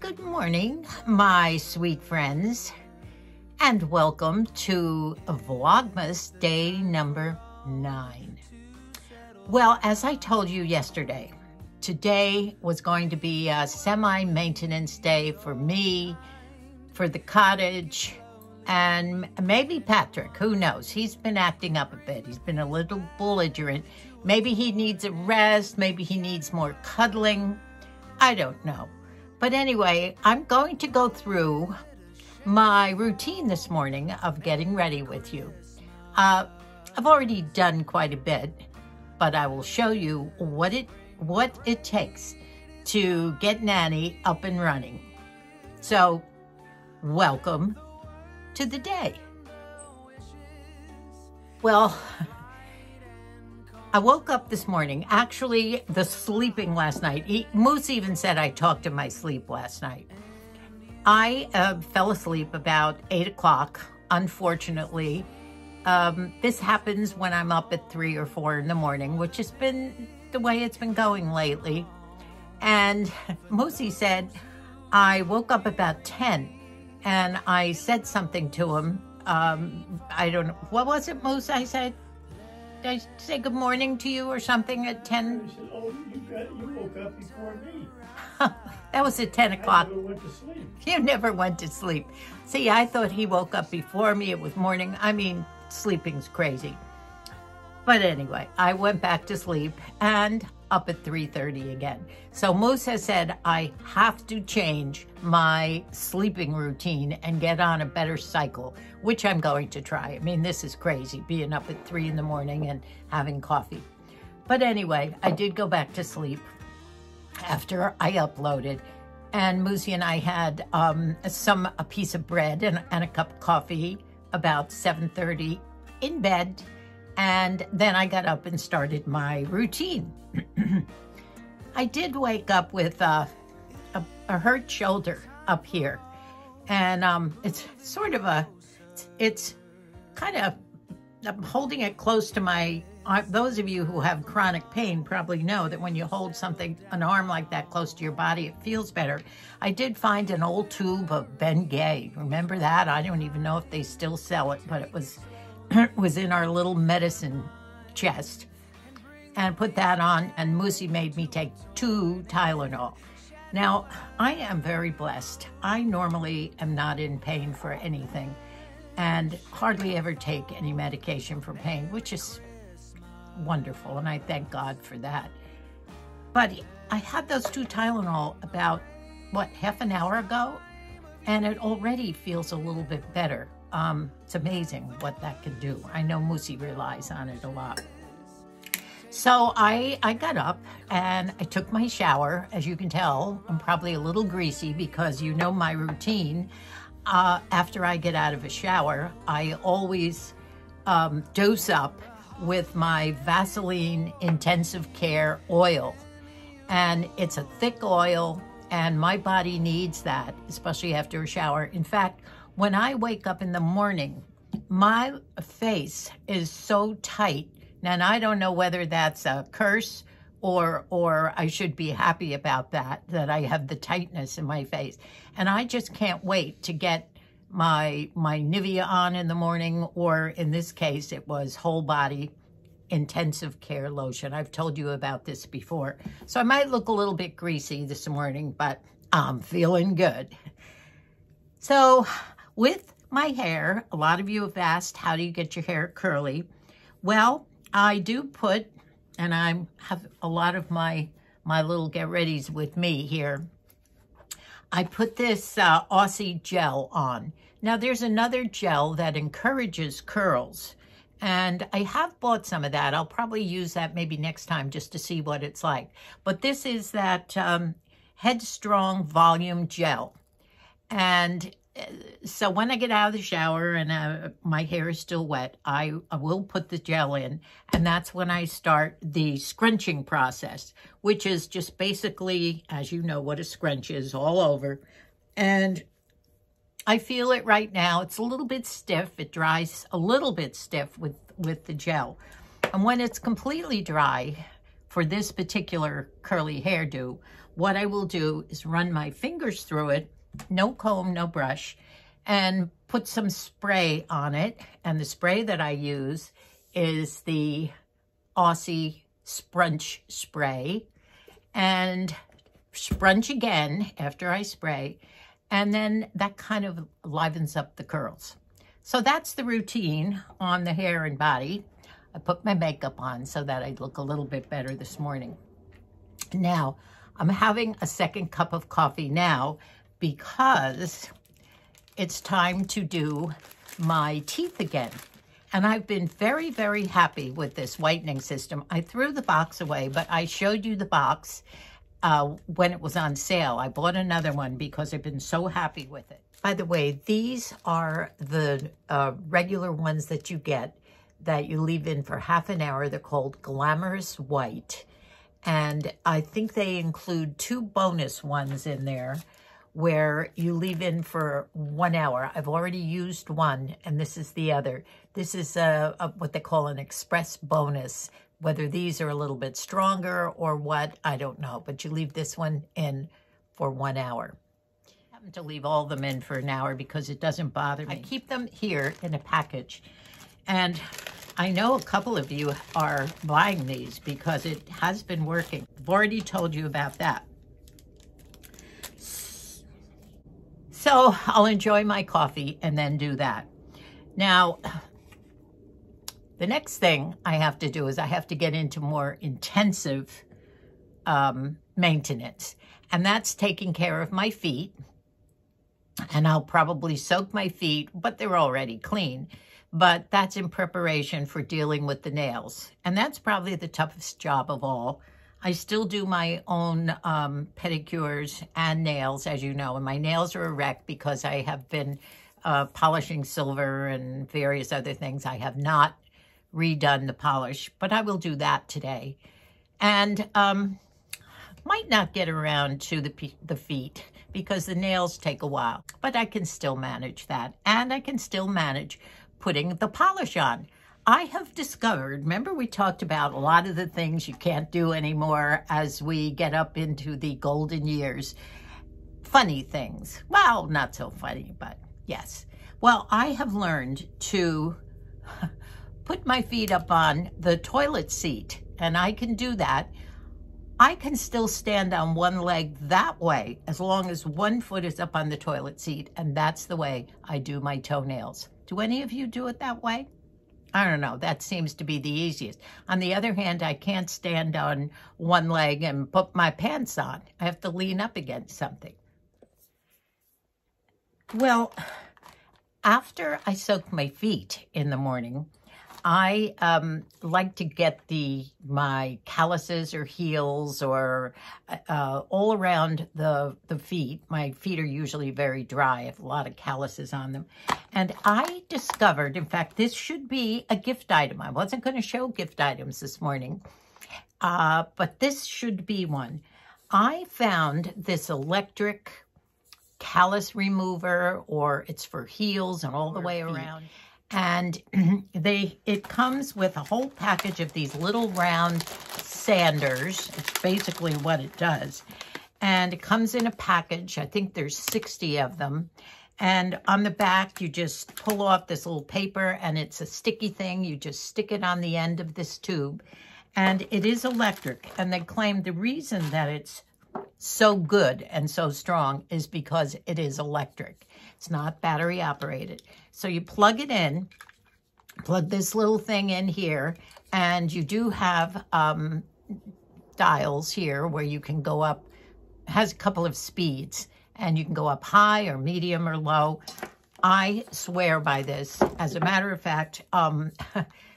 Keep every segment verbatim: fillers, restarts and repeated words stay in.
good morning, my sweet friends, and welcome to Vlogmas day number nine. Well, as I told you yesterday, today was going to be a semi-maintenance day for me, for the cottage, and maybe Patrick, who knows? He's been acting up a bit. He's been a little belligerent. Maybe he needs a rest. Maybe he needs more cuddling. I don't know. But anyway, I'm going to go through my routine this morning of getting ready with you. Uh, I've already done quite a bit, but I will show you what it, what it takes to get Nanny up and running. So, welcome to the day. Well, I woke up this morning, actually the sleeping last night. He, Moose even said I talked in my sleep last night. I uh, fell asleep about eight o'clock, unfortunately. Um, this happens when I'm up at three or four in the morning, which has been the way it's been going lately. And Moosie said, I woke up about ten and I said something to him. Um, I don't know, what was it, Moose? I said, did I say good morning to you or something at ten? Said, oh, you, got, you woke up before me. That was at ten o'clock. I never went to sleep. You never went to sleep. See, I thought he woke up before me. It was morning. I mean, sleeping's crazy. But anyway, I went back to sleep and up at three thirty again. So Moose has said, I have to change my sleeping routine and get on a better cycle, which I'm going to try. I mean, this is crazy, being up at three in the morning and having coffee. But anyway, I did go back to sleep after I uploaded. And Moosie and I had um, some a piece of bread and, and a cup of coffee about seven thirty in bed. And then I got up and started my routine. I did wake up with uh, a, a hurt shoulder up here. And um, it's sort of a, it's, it's kind of, I'm holding it close to my, uh, those of you who have chronic pain probably know that when you hold something, an arm like that close to your body, it feels better. I did find an old tube of Ben Gay. Remember that? I don't even know if they still sell it, but it was, was in our little medicine chest, and put that on, and Moosie made me take two Tylenol. Now, I am very blessed. I normally am not in pain for anything and hardly ever take any medication for pain, which is wonderful, and I thank God for that. But I had those two Tylenol about, what, half an hour ago, and it already feels a little bit better. Um, it's amazing what that can do. I know Moosie relies on it a lot. So I, I got up and I took my shower. As you can tell, I'm probably a little greasy because you know my routine. Uh, after I get out of a shower, I always um, dose up with my Vaseline Intensive Care Oil. And it's a thick oil and my body needs that, especially after a shower. In fact, when I wake up in the morning, my face is so tight, and I don't know whether that's a curse or or I should be happy about that, that I have the tightness in my face. And I just can't wait to get my, my Nivea on in the morning, or in this case, it was whole body intensive care lotion. I've told you about this before. So I might look a little bit greasy this morning, but I'm feeling good. So, with my hair, a lot of you have asked, how do you get your hair curly? Well, I do put, and I have a lot of my, my little get-readies with me here. I put this uh, Aussie gel on. Now, there's another gel that encourages curls, and I have bought some of that. I'll probably use that maybe next time just to see what it's like. But this is that um, Headstrong Volume Gel, and so when I get out of the shower and uh, my hair is still wet, I, I will put the gel in, and that's when I start the scrunching process, which is just basically, as you know, what a scrunch is all over. And I feel it right now. It's a little bit stiff. It dries a little bit stiff with, with the gel. And when it's completely dry, for this particular curly hairdo, what I will do is run my fingers through it, no comb, no brush, and put some spray on it. And the spray that I use is the Aussie Sprunch spray, and sprunch again after I spray, and then that kind of livens up the curls. So that's the routine on the hair and body. I put my makeup on so that I look a little bit better this morning. Now, I'm having a second cup of coffee now because it's time to do my teeth again. And I've been very, very happy with this whitening system. I threw the box away, but I showed you the box uh, when it was on sale. I bought another one because I've been so happy with it. By the way, these are the uh, regular ones that you get that you leave in for half an hour. They're called Glamorous White. And I think they include two bonus ones in there where you leave in for one hour. I've already used one, and this is the other. This is a, a, what they call an express bonus. Whether these are a little bit stronger or what, I don't know. But you leave this one in for one hour. I happen to leave all of them in for an hour because it doesn't bother me. I keep them here in a package. And I know a couple of you are buying these because it has been working. I've already told you about that. So I'll enjoy my coffee and then do that. Now, the next thing I have to do is I have to get into more intensive um, maintenance. And that's taking care of my feet. And I'll probably soak my feet, but they're already clean. But that's in preparation for dealing with the nails. And that's probably the toughest job of all. I still do my own um, pedicures and nails, as you know, and my nails are a wreck because I have been uh, polishing silver and various other things. I have not redone the polish, but I will do that today. And um, might not get around to the, the feet because the nails take a while, but I can still manage that. And I can still manage putting the polish on. I have discovered, remember we talked about a lot of the things you can't do anymore as we get up into the golden years. Funny things. Well, not so funny, but yes. Well, I have learned to put my feet up on the toilet seat, and I can do that. I can still stand on one leg that way as long as one foot is up on the toilet seat, and that's the way I do my toenails. Do any of you do it that way? I don't know, that seems to be the easiest. On the other hand, I can't stand on one leg and put my pants on. I have to lean up against something. Well, after I soak my feet in the morning, I um, like to get the my calluses or heels or uh, all around the, the feet. My feet are usually very dry. I have a lot of calluses on them. And I discovered, in fact, this should be a gift item. I wasn't going to show gift items this morning, uh, but this should be one. I found this electric callus remover, or it's for heels and all the way around. And they it comes with a whole package of these little round sanders. It's basically what it does. And it comes in a package. I think there's sixty of them. And on the back, you just pull off this little paper, and it's a sticky thing. You just stick it on the end of this tube. And it is electric. And they claim the reason that it's so good and so strong is because it is electric. It's not battery operated. So you plug it in, plug this little thing in here, and you do have um, dials here where you can go up. It has a couple of speeds, and you can go up high or medium or low. I swear by this. As a matter of fact, um,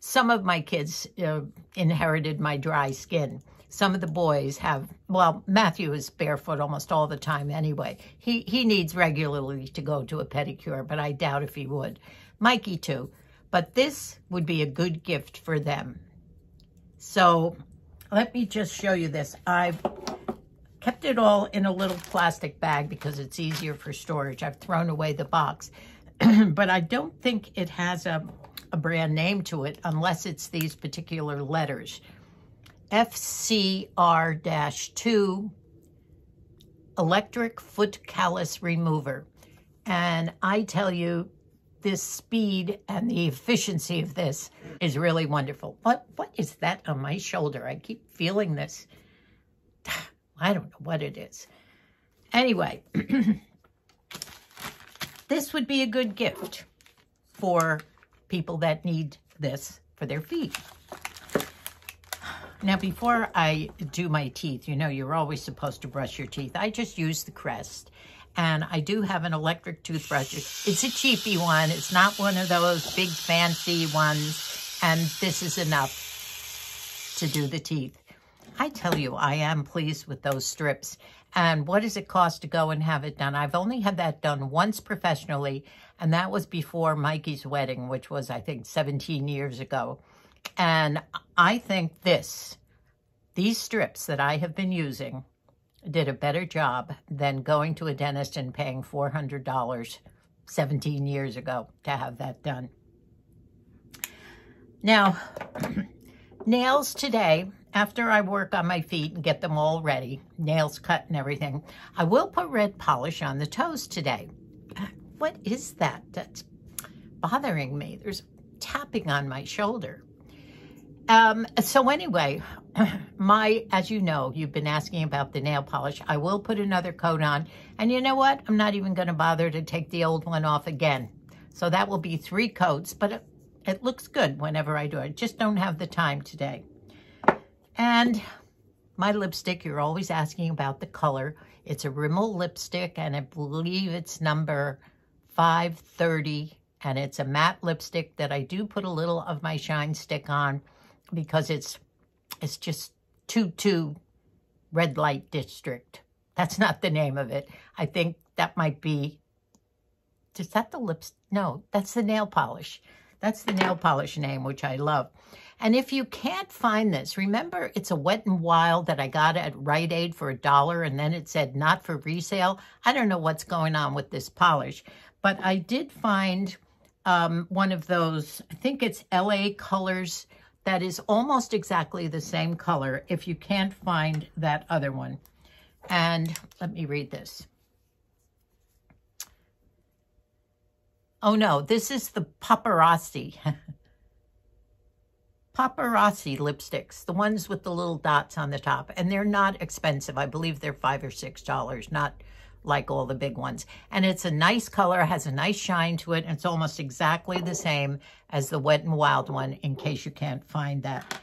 some of my kids uh, inherited my dry skin. Some of the boys have, well, Matthew is barefoot almost all the time anyway. He he needs regularly to go to a pedicure, but I doubt if he would. Mikey too. But this would be a good gift for them. So let me just show you this. I've kept it all in a little plastic bag because it's easier for storage. I've thrown away the box. But I don't think it has a, a brand name to it unless it's these particular letters. F C R two Electric Foot Callus Remover. And I tell you, this speed and the efficiency of this is really wonderful. What, what is that on my shoulder? I keep feeling this. I don't know what it is. Anyway, this would be a good gift for people that need this for their feet. Now, before I do my teeth, you know, you're always supposed to brush your teeth. I just use the Crest. And I do have an electric toothbrush. It's a cheapy one. It's not one of those big fancy ones. And this is enough to do the teeth. I tell you, I am pleased with those strips. And what does it cost to go and have it done? I've only had that done once professionally. And that was before Mikey's wedding, which was, I think, seventeen years ago. And I think this, these strips that I have been using, did a better job than going to a dentist and paying four hundred dollars seventeen years ago to have that done. Now, nails today, after I work on my feet and get them all ready, nails cut and everything, I will put red polish on the toes today. What is that that's bothering me? There's tapping on my shoulder. Um, so anyway, my, as you know, you've been asking about the nail polish. I will put another coat on. And you know what? I'm not even going to bother to take the old one off again. So that will be three coats, but it, it looks good whenever I do it. I just don't have the time today. And my lipstick, you're always asking about the color. It's a Rimmel lipstick, and I believe it's number five thirty. And it's a matte lipstick that I do put a little of my shine stick on, because it's it's just two two Red Light District. That's not the name of it. I think that might be, is that the lips? No, that's the nail polish. That's the nail polish name, which I love. And if you can't find this, remember it's a Wet n Wild that I got at Rite Aid for a dollar, and then it said not for resale. I don't know what's going on with this polish, but I did find um, one of those, I think it's L A Colors, that is almost exactly the same color if you can't find that other one. And let me read this. Oh no, this is the Paparazzi. Paparazzi lipsticks, the ones with the little dots on the top. And they're not expensive. I believe they're five or six dollars, not like all the big ones. And it's a nice color, has a nice shine to it, and it's almost exactly the same as the Wet n Wild one, in case you can't find that.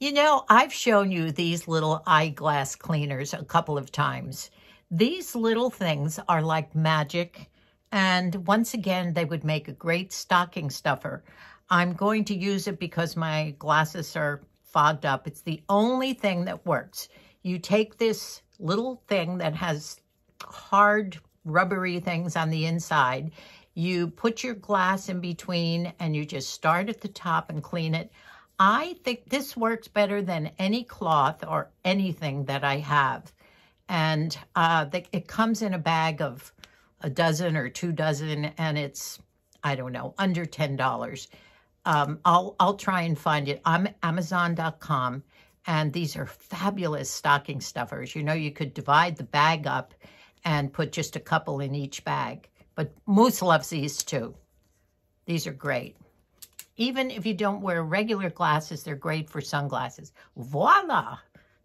You know, I've shown you these little eyeglass cleaners a couple of times. These little things are like magic, and once again, they would make a great stocking stuffer. I'm going to use it because my glasses are fogged up. It's the only thing that works. You take this little thing that has hard rubbery things on the inside. You put your glass in between and you just start at the top and clean it. I think this works better than any cloth or anything that I have. And uh, the, it comes in a bag of a dozen or two dozen, and it's, I don't know, under ten dollars. Um, I'll, I'll try and find it. I'm Amazon dot com. And these are fabulous stocking stuffers. You know, you could divide the bag up and put just a couple in each bag. But Moose loves these too. These are great. Even if you don't wear regular glasses, they're great for sunglasses. Voila!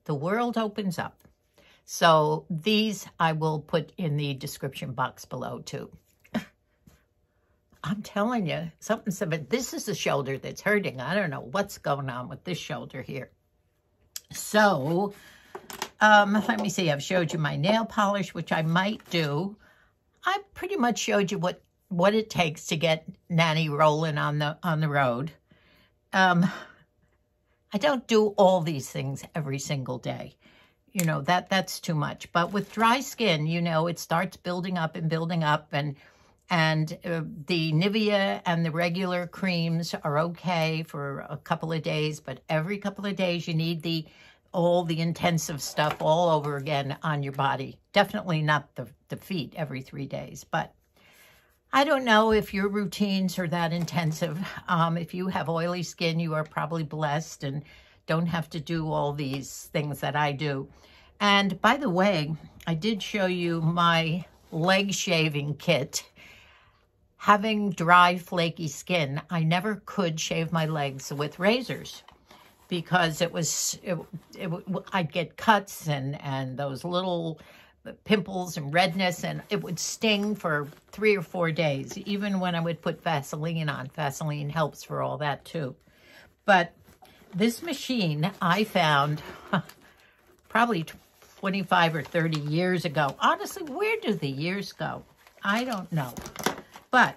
The world opens up. So these I will put in the description box below too. I'm telling you, something, something. This is the shoulder that's hurting. I don't know what's going on with this shoulder here. So, um, let me see, I've showed you my nail polish, which I might do. I pretty much showed you what, what it takes to get Nanny rolling on the, on the road. Um, I don't do all these things every single day. You know, that, that's too much. But with dry skin, you know, it starts building up and building up, and, and uh, the Nivea and the regular creams are okay for a couple of days, but every couple of days you need the all the intensive stuff all over again on your body. Definitely not the, the feet every three days, but I don't know if your routines are that intensive. Um, if you have oily skin, you are probably blessed and don't have to do all these things that I do. And by the way, I did show you my leg shaving kit. Having dry, flaky skin, I never could shave my legs with razors because it was, it, it, I'd get cuts and, and those little pimples and redness, and it would sting for three or four days, even when I would put Vaseline on. Vaseline helps for all that too. But this machine I found probably twenty-five or thirty years ago. Honestly, where do the years go? I don't know. But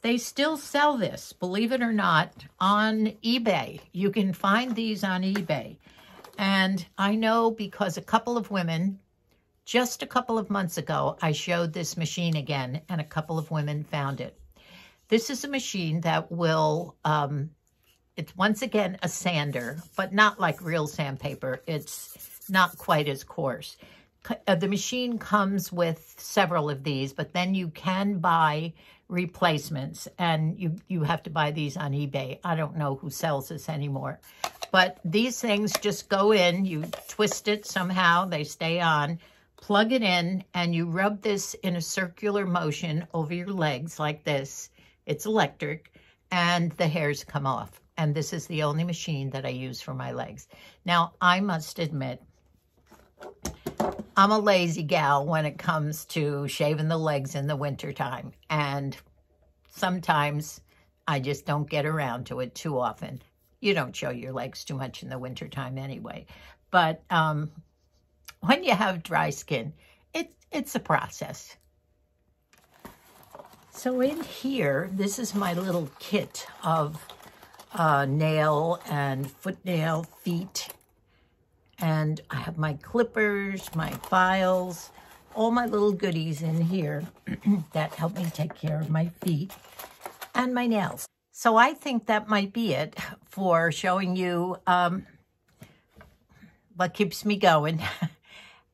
they still sell this, believe it or not, on eBay. You can find these on eBay. And I know because a couple of women, just a couple of months ago, I showed this machine again, and a couple of women found it. This is a machine that will, um, it's once again a sander, but not like real sandpaper. It's not quite as coarse. The machine comes with several of these, but then you can buy replacements, and you, you have to buy these on eBay. I don't know who sells this anymore, but these things just go in, you twist it somehow, they stay on, plug it in, and you rub this in a circular motion over your legs like this. It's electric, and the hairs come off, and this is the only machine that I use for my legs. Now, I must admit, I'm a lazy gal when it comes to shaving the legs in the wintertime, and sometimes I just don't get around to it too often. You don't show your legs too much in the wintertime anyway, but um, when you have dry skin, it, it's a process. So in here, this is my little kit of uh, nail and foot nail, feet. And I have my clippers, my files, all my little goodies in here that help me take care of my feet and my nails. So I think that might be it for showing you um, what keeps me going.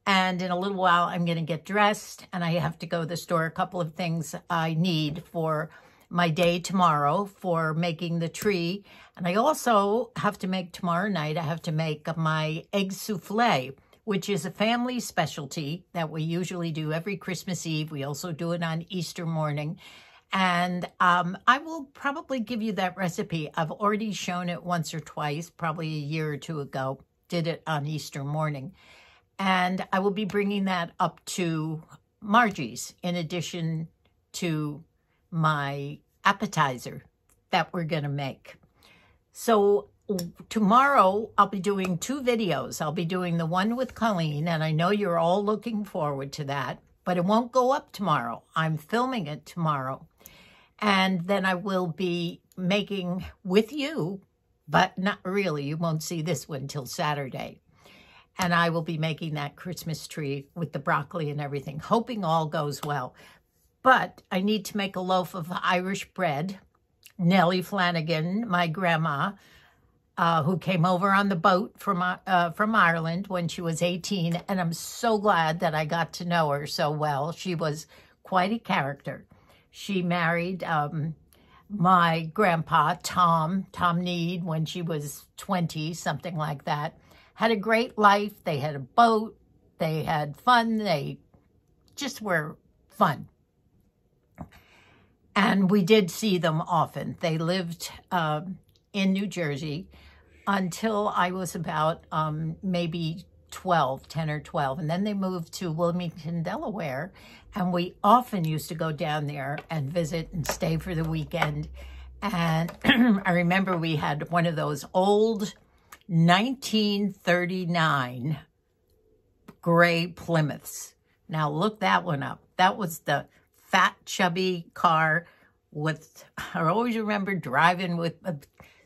And in a little while, I'm going to get dressed, and I have to go to the store. A couple of things I need for my day tomorrow for making the tree. And I also have to make tomorrow night, I have to make my egg soufflé, which is a family specialty that we usually do every Christmas Eve. We also do it on Easter morning. And um, I will probably give you that recipe. I've already shown it once or twice, probably a year or two ago, did it on Easter morning. And I will be bringing that up to Margie's in addition to my appetizer that we're going to make. So tomorrow I'll be doing two videos. I'll be doing the one with Colleen, and I know you're all looking forward to that, but it won't go up tomorrow. I'm filming it tomorrow. And then I will be making with you, but not really. You won't see this one till Saturday. And I will be making that Christmas tree with the broccoli and everything, hoping all goes well. But I need to make a loaf of Irish bread. Nellie Flanagan, my grandma, uh, who came over on the boat from, uh, from Ireland when she was eighteen, and I'm so glad that I got to know her so well. She was quite a character. She married um, my grandpa, Tom, Tom Need, when she was twenty, something like that. Had a great life. They had a boat. They had fun. They just were fun. And we did see them often. They lived um, in New Jersey until I was about um, maybe twelve, ten or twelve. And then they moved to Wilmington, Delaware. And we often used to go down there and visit and stay for the weekend. And I remember we had one of those old nineteen thirty-nine gray Plymouths. Now look that one up. That was the fat, chubby car with, I always remember driving with uh,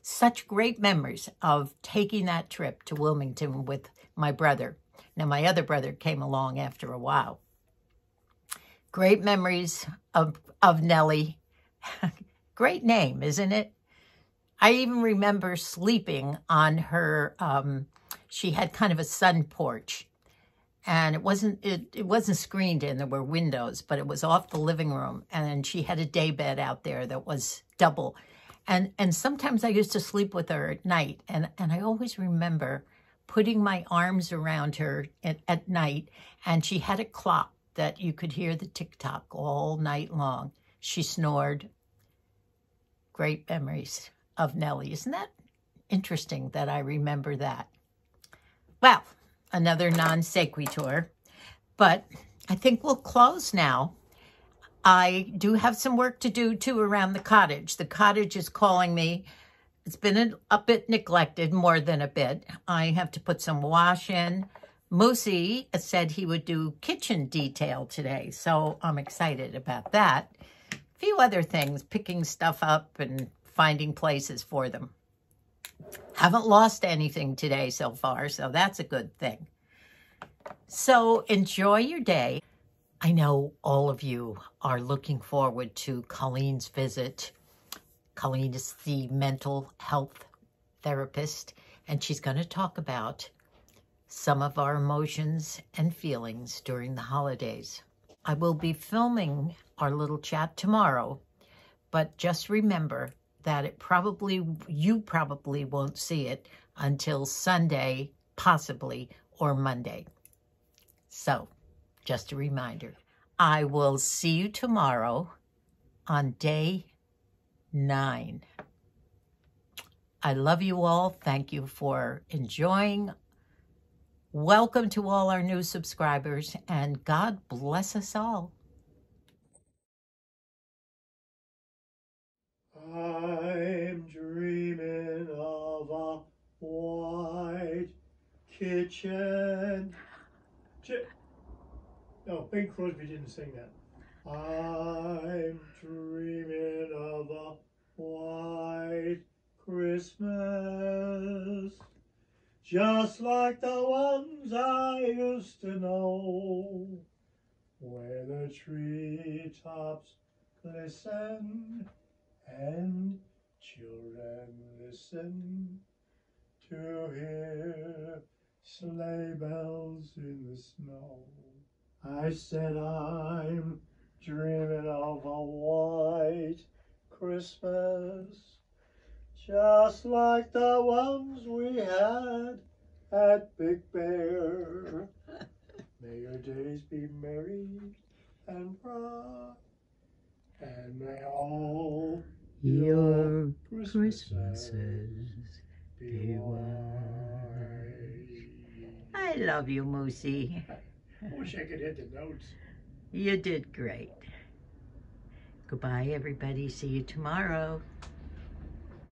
such great memories of taking that trip to Wilmington with my brother. Now, my other brother came along after a while. Great memories of, of Nellie. Great name, isn't it? I even remember sleeping on her, um, she had kind of a sun porch. and it wasn't it, it wasn't screened in. There were windows, but it was off the living room, and she had a day bed out there that was double. And and sometimes I used to sleep with her at night, and, and I always remember putting my arms around her at, at night, and she had a clock that you could hear the tick-tock all night long. She snored. Great memories of Nellie. Isn't that interesting that I remember that? Well, another non-sequitur, but I think we'll close now. I do have some work to do, too, around the cottage. The cottage is calling me. It's been a bit neglected, more than a bit. I have to put some wash in. Moosie said he would do kitchen detail today, so I'm excited about that. A few other things, picking stuff up and finding places for them. Haven't lost anything today so far, so that's a good thing. So enjoy your day. I know all of you are looking forward to Colleen's visit. Colleen is the mental health therapist, and she's going to talk about some of our emotions and feelings during the holidays. I will be filming our little chat tomorrow, but just remember that it probably, you probably won't see it until Sunday, possibly, or Monday. So, just a reminder. I will see you tomorrow on day nine. I love you all. Thank you for enjoying. Welcome to all our new subscribers, and God bless us all. I'm dreaming of a white kitchen. Ch No, Bing Crosby didn't sing that. I'm dreaming of a white Christmas, just like the ones I used to know, where the treetops glisten and children listen to hear sleigh bells in the snow. I said I'm dreaming of a white Christmas, just like the ones we had at Big Bear. May your days be merry and bright, and may all your, your Christmases, Christmases be white. I love you, Moosie. I wish I could hit the notes. You did great. Goodbye, everybody. See you tomorrow.